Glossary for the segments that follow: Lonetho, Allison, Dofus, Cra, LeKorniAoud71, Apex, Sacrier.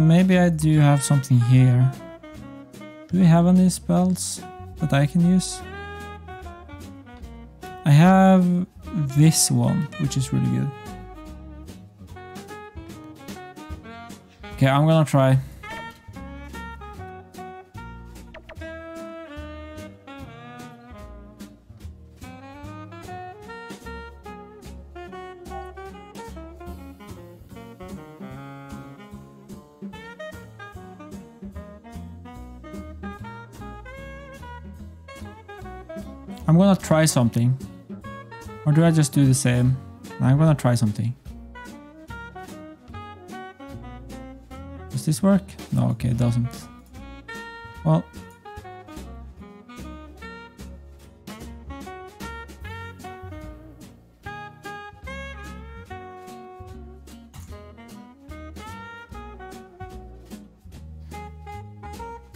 Maybe I do have something here. Do we have any spells that I can use? I have this one, which is really good. Okay, I'm gonna try. I'm gonna try something. Or do I just do the same? I'm gonna try something. Does this work? No, okay, it doesn't. Well.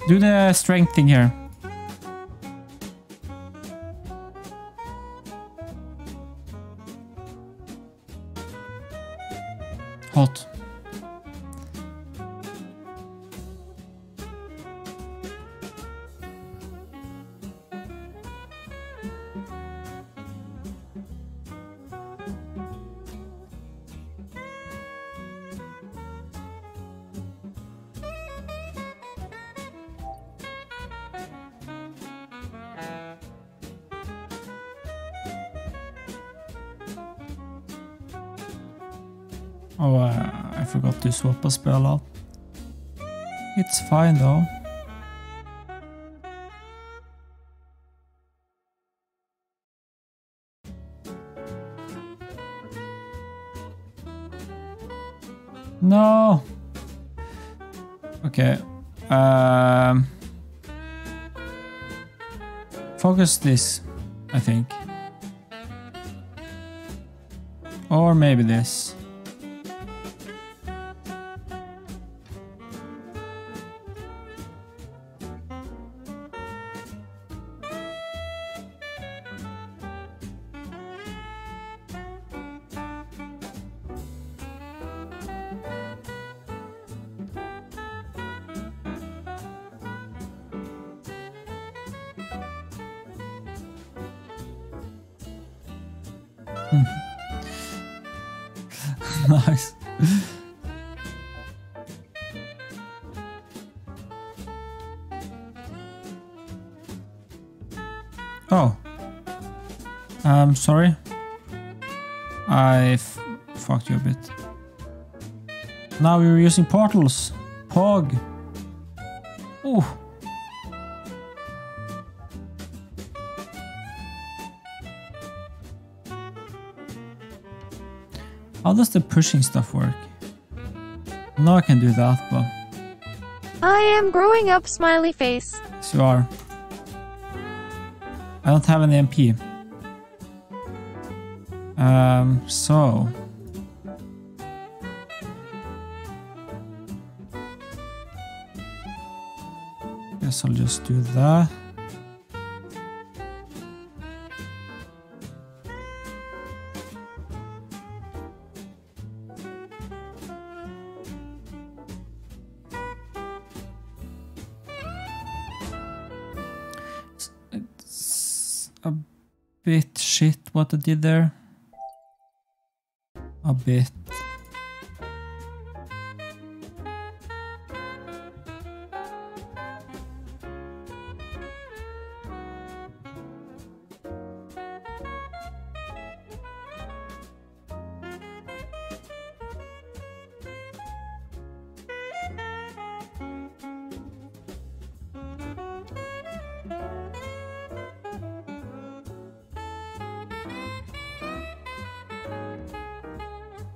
Do the strength thing here. Hot. Oh, I forgot to swap a spell out. It's fine though. No. Okay. Focus this, I think. Or maybe this. Nice. Oh. I'm sorry. I fucked you a bit. Now we're using portals. Pog. Oh. How does the pushing stuff work? No, I can do that, but... I am growing up, smiley face. Yes, you are. I don't have an MP. So... Guess I'll just do that. A bit shit what I did there. A bit.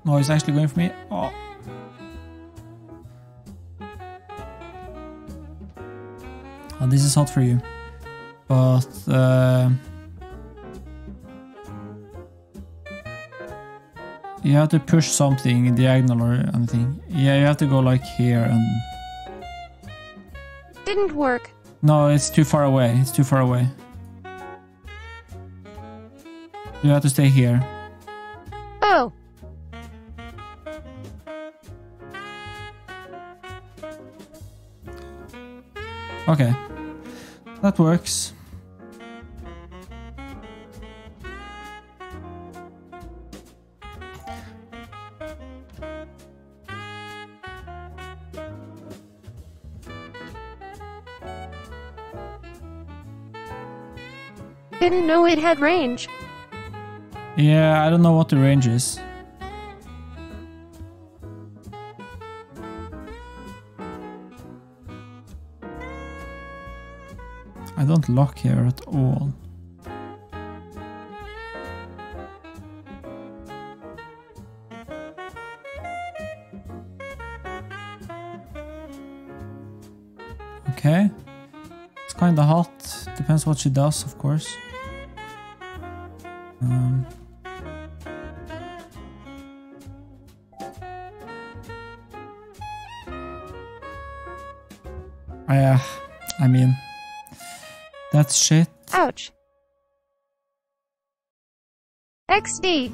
No, he's actually going for me. Oh. Oh, this is hot for you. But... you have to push something, diagonal or anything. Yeah, you have to go like here and... Didn't work. No, it's too far away. It's too far away. You have to stay here. Oh. Okay. That works. Didn't know it had range. Yeah, I don't know what the range is. I don't lock here at all. Okay. It's kinda hot. Depends what she does, of course. I mean, that's shit. Ouch. XD.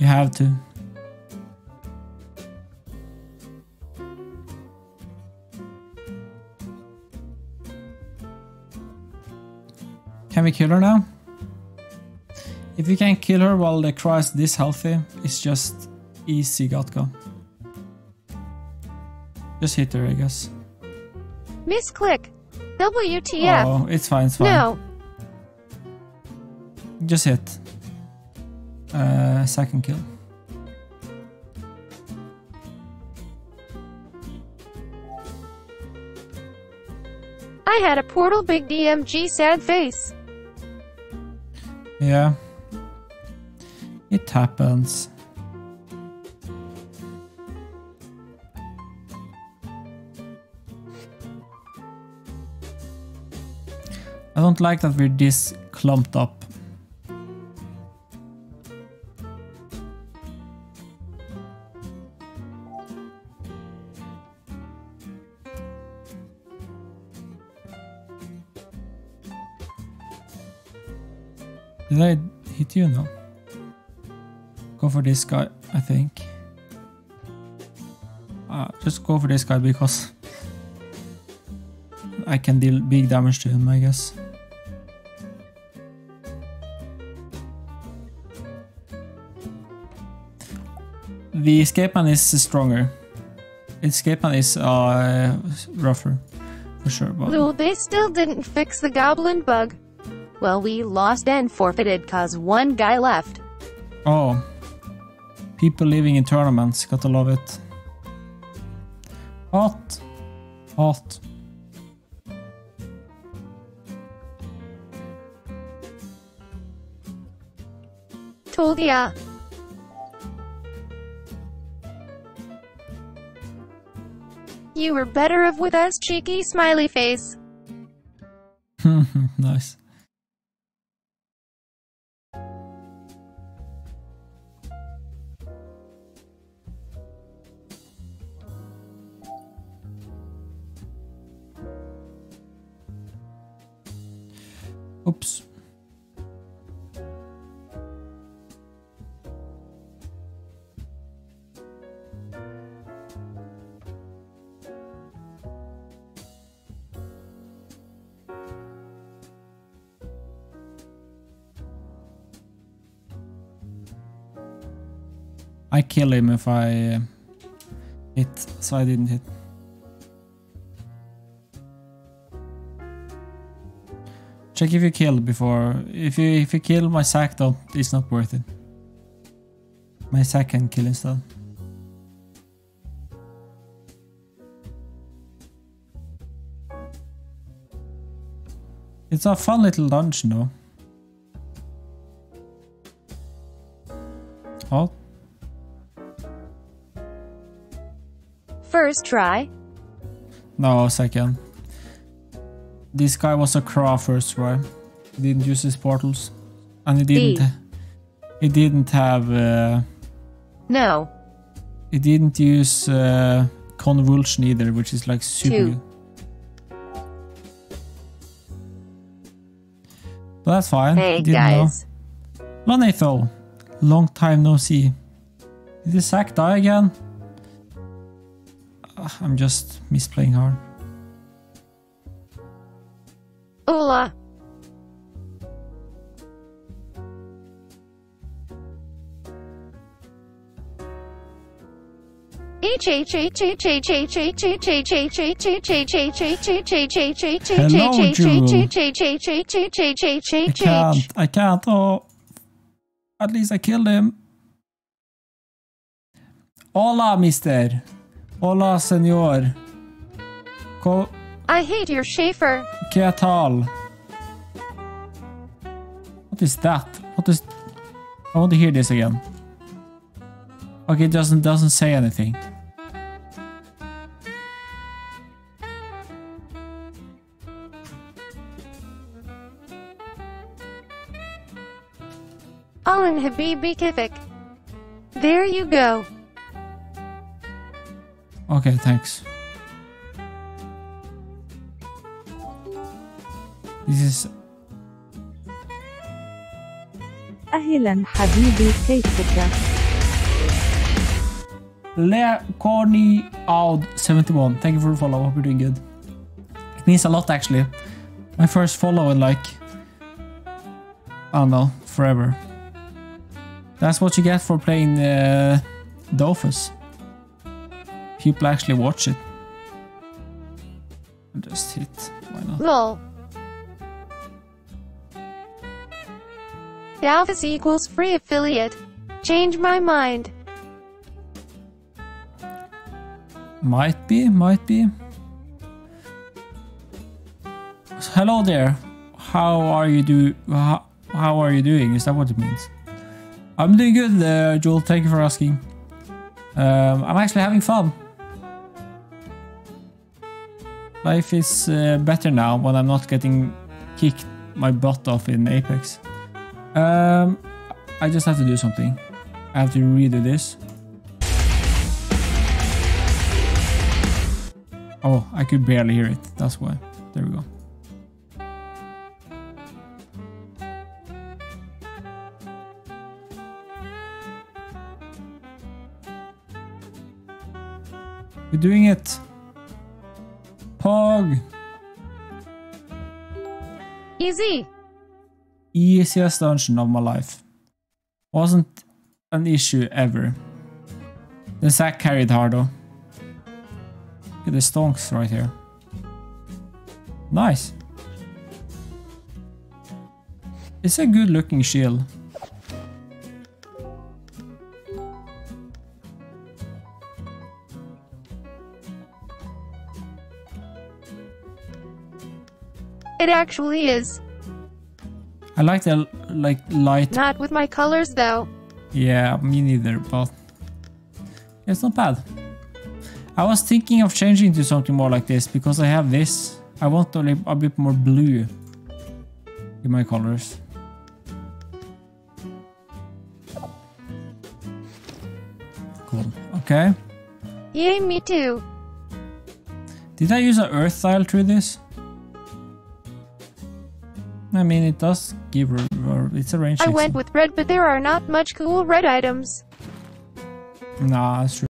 You have to. Can we kill her now? If you can kill her while the Cra is this healthy, it's just easy Gatka. Just hit her, I guess. Misclick. WTF. Oh, it's fine, it's fine. No. Just hit. Second kill. I had a portal, big DMG, sad face. Yeah. It happens. I don't like that we're this clumped up. Did I hit you? No. Go for this guy, I think. Just go for this guy because I can deal big damage to him, I guess. The escape man is stronger. Escape man is rougher, for sure. But no, they still didn't fix the goblin bug. Well, we lost and forfeited cause one guy left. Oh. People living in tournaments, gotta love it. Hot. Hot. Told ya. You were better off with us, cheeky smiley face. Nice. Oops. I kill him if I hit, so I didn't hit. Check if you kill before. If you kill, my sack don't, it's not worth it. My sack can kill instead. It's a fun little dungeon though. Oh. First try. No, second. This guy was a Cra first try. He didn't use his portals, and he didn't have. No. It didn't use convulsion either, which is like super good. But that's fine. Hey guys. Lonetho, long time no see. Did the sack die again? I'm just misplaying hard. Hola. Hello, Jewel. I can't. Oh, at least I killed him. Hola, mister. Hola, senor. I hate your Schaefer. Que tal? What is that? What is? I want to hear this again. Okay, it doesn't say anything. Alan Habibi Kivik. There you go. Okay, thanks. This is. Ahlan Habibi Kivik. LeKorniAoud71. Thank you for the follow. Hope you're doing good. It means a lot, actually. My first follow in like, I don't know, forever. That's what you get for playing Dofus. People actually watch it. I'll just hit. Why not? Lol. Dofus equals free affiliate. Change my mind. Might be, might be. Hello there. How are you doing? Is that what it means? I'm doing good, Joel. Thank you for asking. I'm actually having fun. Life is better now when I'm not getting kicked my butt off in Apex. I just have to do something. I have to redo this. Oh, I could barely hear it. That's why. There we go. We're doing it. Pog. Easy. Easiest dungeon of my life. Wasn't an issue ever. The sack carried hard though. Look at the stonks right here. Nice. It's a good looking shield. It actually is. I like the light. Not with my colors though. Yeah, me neither, but it's not bad. I was thinking of changing to something more like this because I have this. I want a bit more blue in my colors. Cool. Okay. Yay, me too. Did I use an earth tile through this? I mean, it does give it's a range. I went with red, but there are not much cool red items. Nah, that's true.